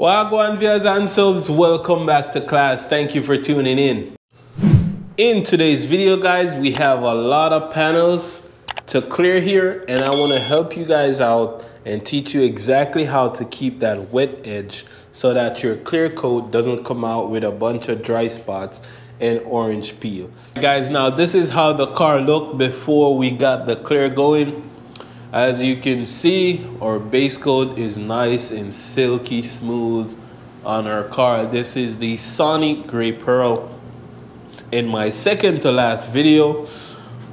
Wagwan viewers and subs, welcome back to class. Thank you for tuning in. In today's video, guys, we have a lot of panels to clear here, and I want to help you guys out and teach you exactly how to keep that wet edge so that your clear coat doesn't come out with a bunch of dry spots and orange peel. Guys, now this is how the car looked before we got the clear going. As you can see, our base coat is nice and silky smooth on our car. This is the Sonic Grey Pearl. In my second to last video,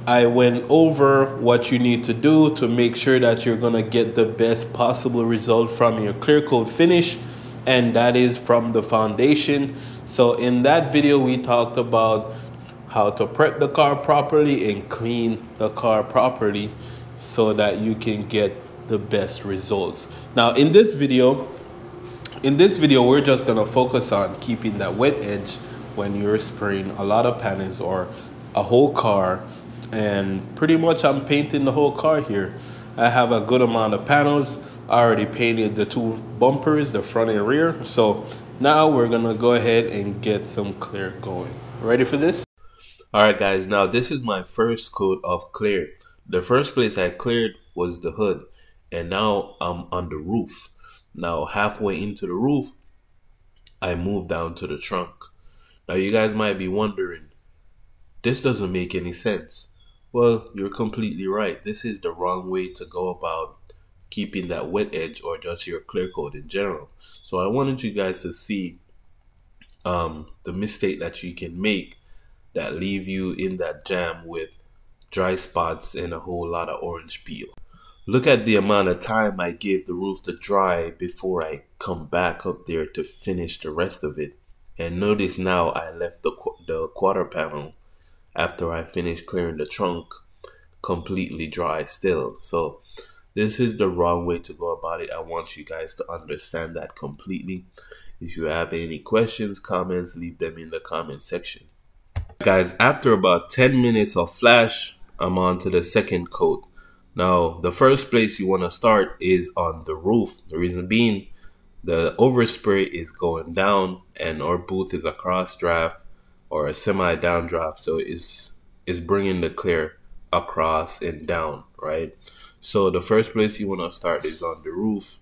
I went over what you need to do to make sure that you're gonna get the best possible result from your clear coat finish, and that is from the foundation. So in that video, we talked about how to prep the car properly and clean the car properly so that you can get the best results. Now in this video, we're just gonna focus on keeping that wet edge when you're spraying a lot of panels or a whole car. And pretty much I'm painting the whole car here. I have a good amount of panels. I already painted the two bumpers, the front and rear. So now we're gonna go ahead and get some clear going. Ready for this? All right, guys, now this is my first coat of clear. The first place I cleared was the hood, and now I'm on the roof. Now halfway into the roof, I moved down to the trunk. Now you guys might be wondering, this doesn't make any sense. Well, you're completely right. This is the wrong way to go about keeping that wet edge or just your clear coat in general. So I wanted you guys to see the mistake that you can make that leave you in that jam with dry spots and a whole lot of orange peel. Look at the amount of time I gave the roof to dry before I come back up there to finish the rest of it. And notice now I left the quarter panel after I finished clearing the trunk completely dry still. So this is the wrong way to go about it. I want you guys to understand that completely. If you have any questions, comments, leave them in the comment section. Guys, after about 10 minutes of flash, I'm on to the second coat. Now, the first place you want to start is on the roof. The reason being, the overspray is going down and our booth is a cross draft or a semi down draft. So it's bringing the clear across and down, right? So the first place you want to start is on the roof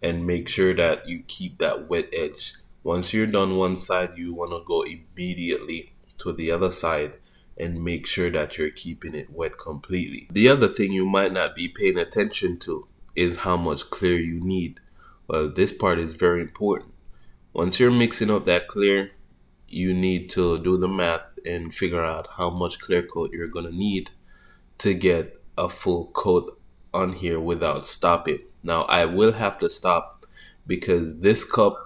and make sure that you keep that wet edge. Once you're done one side, you want to go immediately to the other side and make sure that you're keeping it wet completely. The other thing you might not be paying attention to is how much clear you need. Well, this part is very important. Once you're mixing up that clear, you need to do the math and figure out how much clear coat you're gonna need to get a full coat on here without stopping. Now I will have to stop because this cup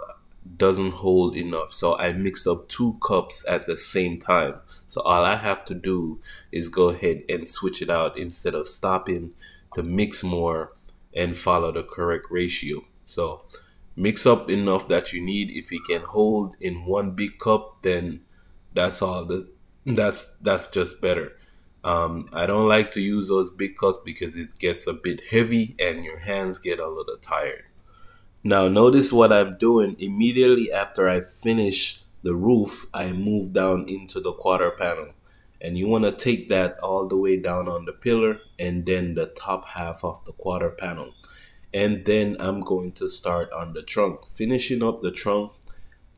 doesn't hold enough, so I mixed up two cups at the same time. So all I have to do is go ahead and switch it out instead of stopping to mix more and follow the correct ratio. So mix up enough that you need. If you can hold in one big cup, then that's just better. I don't like to use those big cups because it gets a bit heavy and your hands get a little tired. Now notice what I'm doing. Immediately after I finish the roof, I move down into the quarter panel, and you want to take that all the way down on the pillar and then the top half of the quarter panel. And then I'm going to start on the trunk, finishing up the trunk.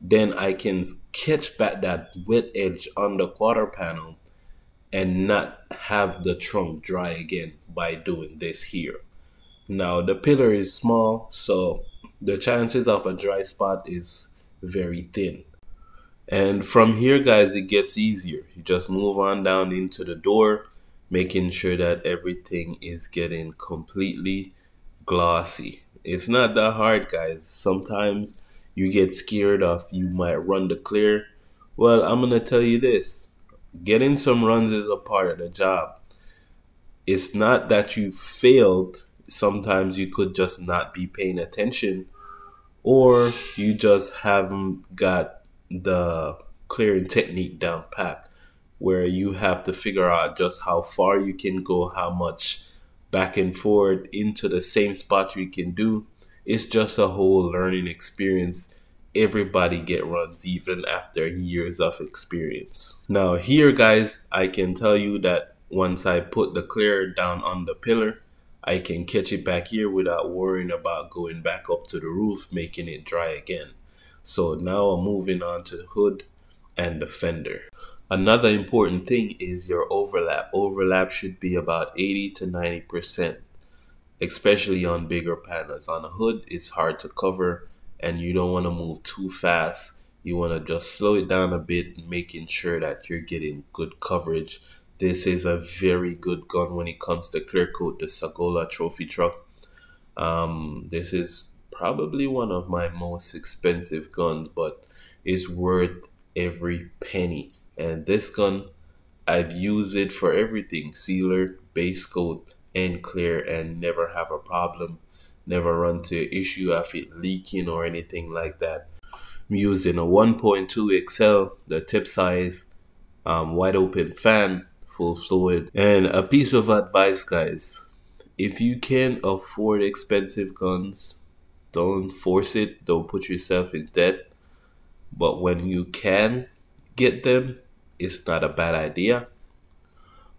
Then I can catch back that wet edge on the quarter panel and not have the trunk dry again by doing this here. Now the pillar is small, so the chances of a dry spot is very thin. And from here, guys, it gets easier. You just move on down into the door, making sure that everything is getting completely glossy. It's not that hard, guys. Sometimes you get scared of you might run the clear. Well, I'm gonna tell you this. Getting some runs is a part of the job. It's not that you failed. Sometimes you could just not be paying attention, or you just haven't got the clearing technique down pat, where you have to figure out just how far you can go, how much back and forward into the same spot you can do. It's just a whole learning experience everybody get runs even after years of experience. Now here guys, I can tell you that once I put the clear down on the pillar, I can catch it back here without worrying about going back up to the roof, making it dry again. So now I'm moving on to the hood and the fender. Another important thing is your overlap. Overlap should be about 80 to 90%, especially on bigger panels. On a hood, it's hard to cover and you don't want to move too fast. You want to just slow it down a bit, making sure that you're getting good coverage. This is a very good gun when it comes to clear coat, the Sagola Trophy Truck. This is probably one of my most expensive guns, but it's worth every penny. And this gun, I've used it for everything, sealer, base coat, and clear, and never have a problem. Never run to issue of it leaking or anything like that. I'm using a 1.2 XL, the tip size, wide open fan, full fluid. And a piece of advice guys, if you can afford expensive guns, don't force it, don't put yourself in debt. But when you can get them, it's not a bad idea.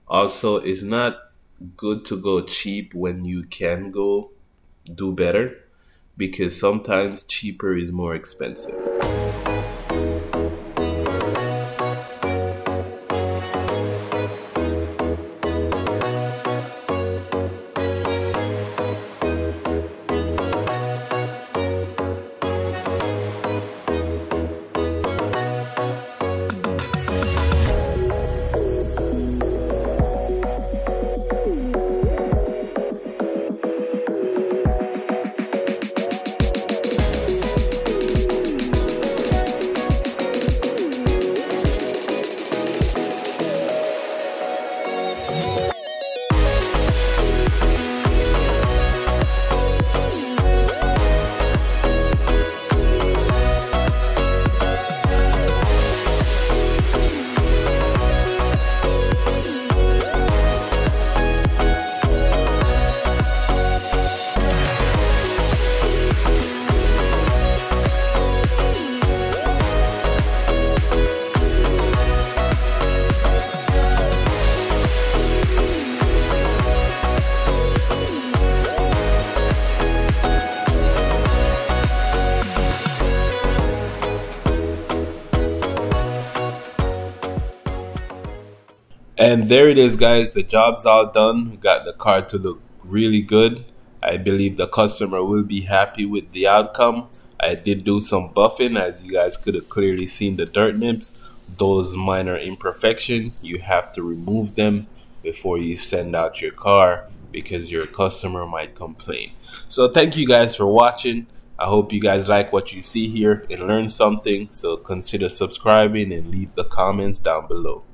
Also, it's not good to go cheap when you can go do better, because sometimes cheaper is more expensive. And there it is guys, the job's all done. We got the car to look really good. I believe the customer will be happy with the outcome. I did do some buffing, as you guys could have clearly seen the dirt nibs. Those minor imperfections, you have to remove them before you send out your car, because your customer might complain. So thank you guys for watching. I hope you guys like what you see here and learn something. So consider subscribing and leave the comments down below.